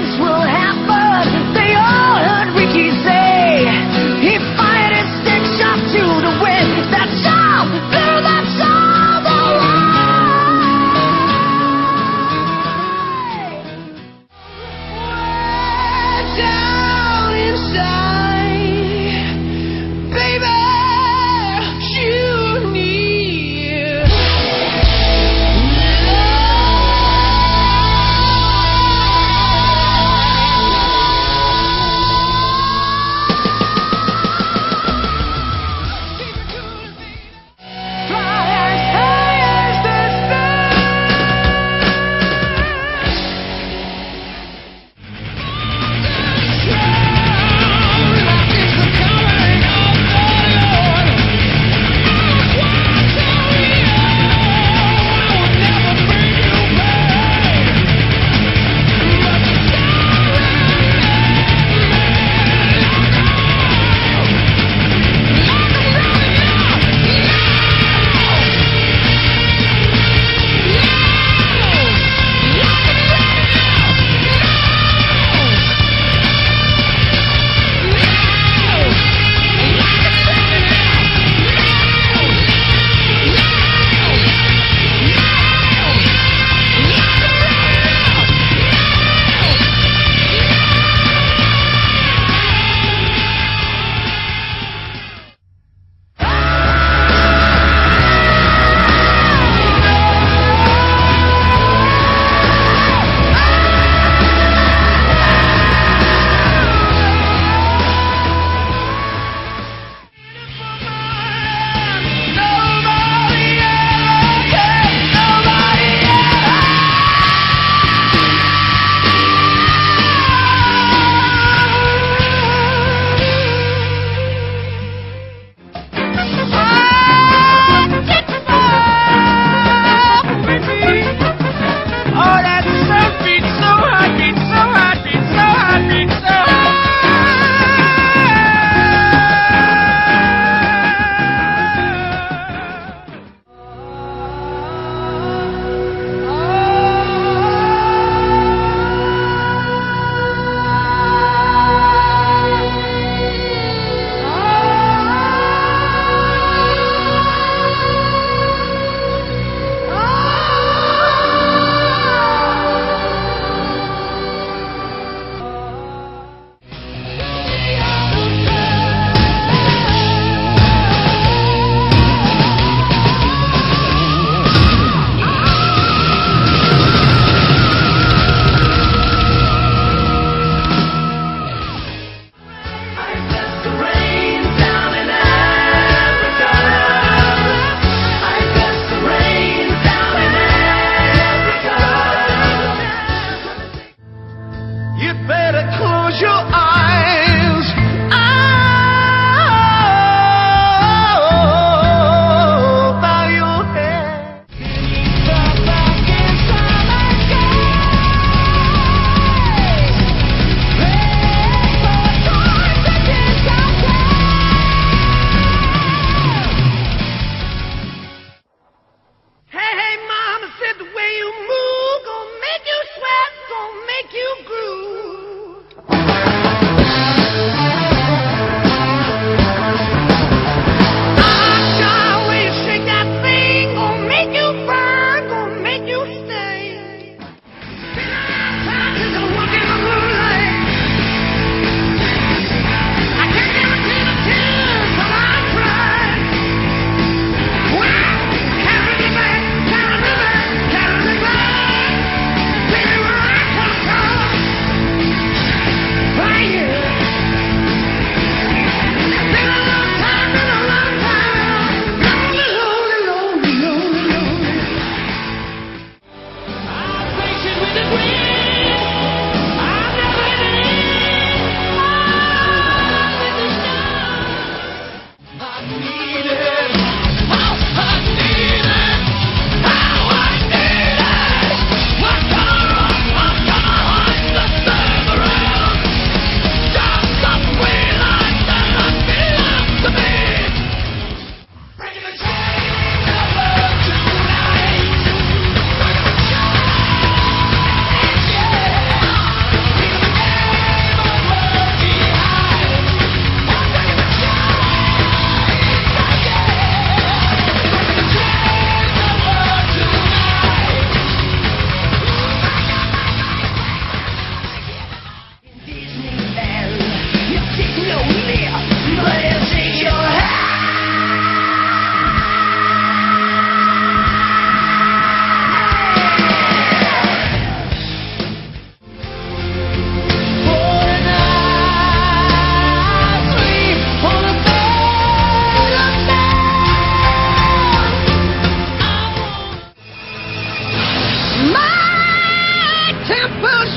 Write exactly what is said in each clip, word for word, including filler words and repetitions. events will happen. They all heard Ricky say he fired his six shots to the wind. That's all, girl, that's all the lie. We're down inside, baby.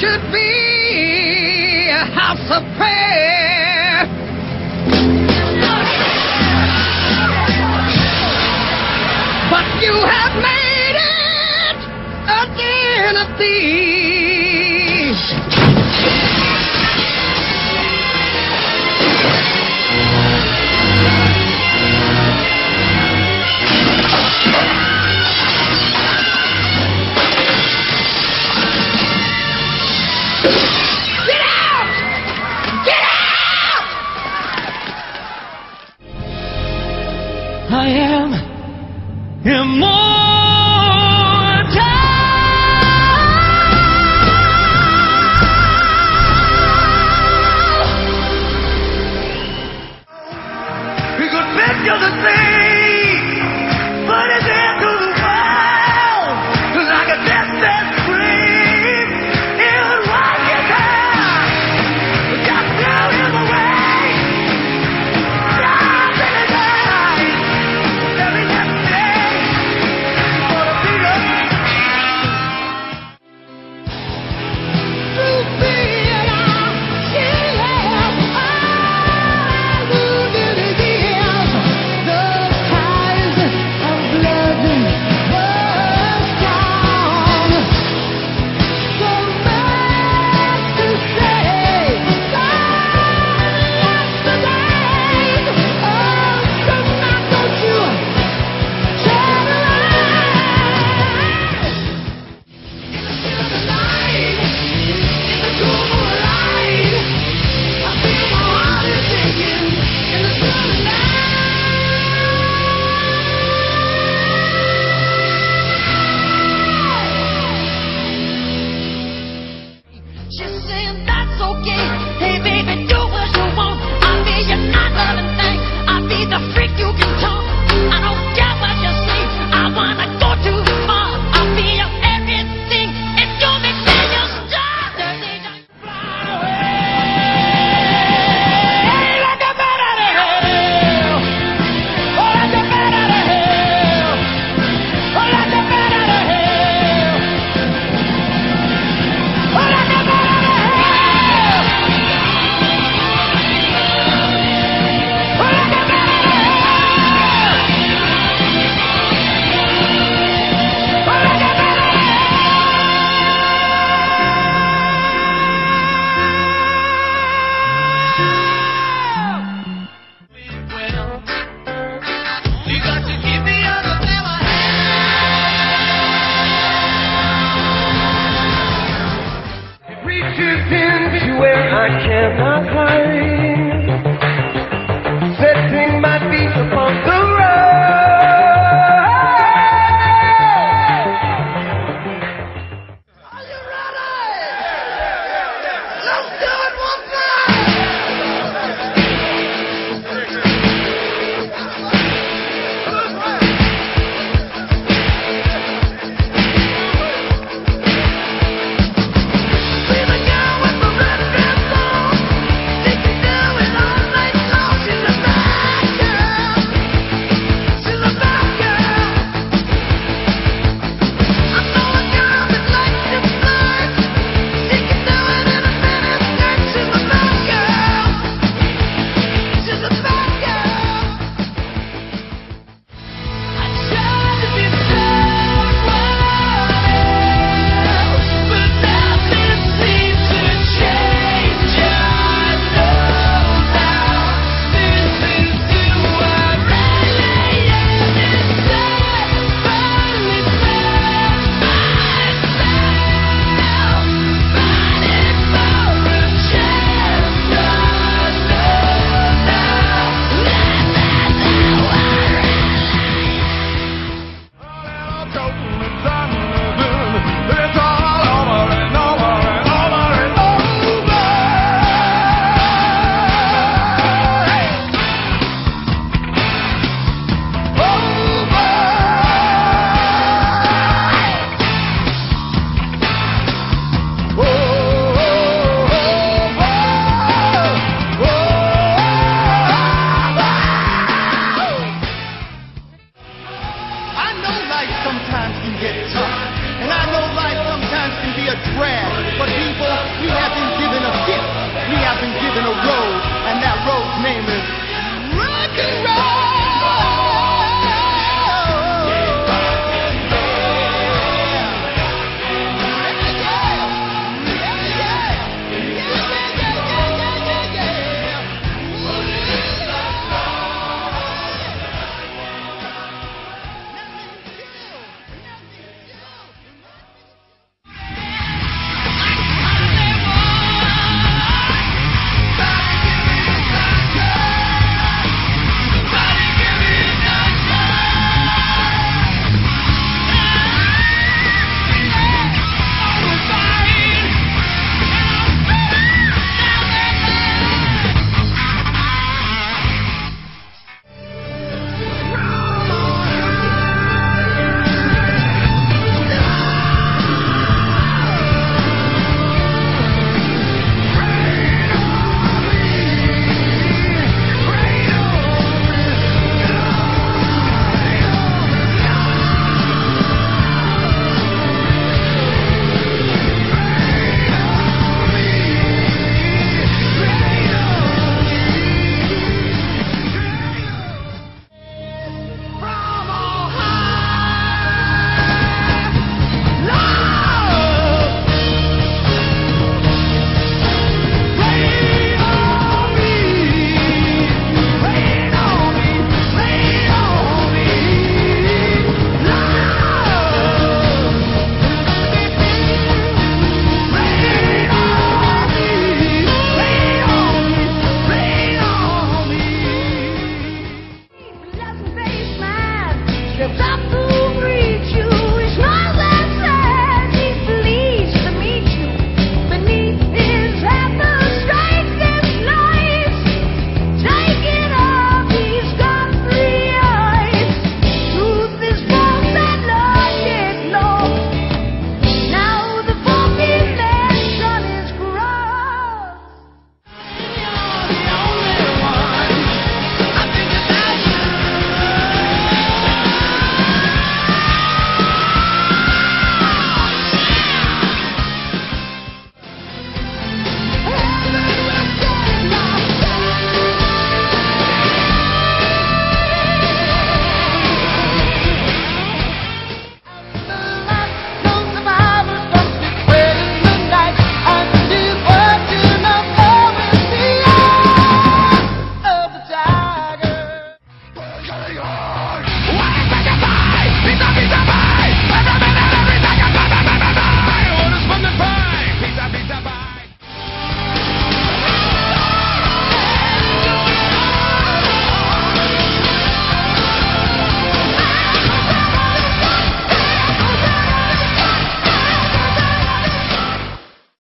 should be a house of prayer. But you have made it a den of thieves. I am immortal. We could make you the same. I cannot hide, setting my feet upon the road. Are you ready? Let's do it one time. We go. a drag. But people, we have been given a gift. We have been given a road, and that road's name is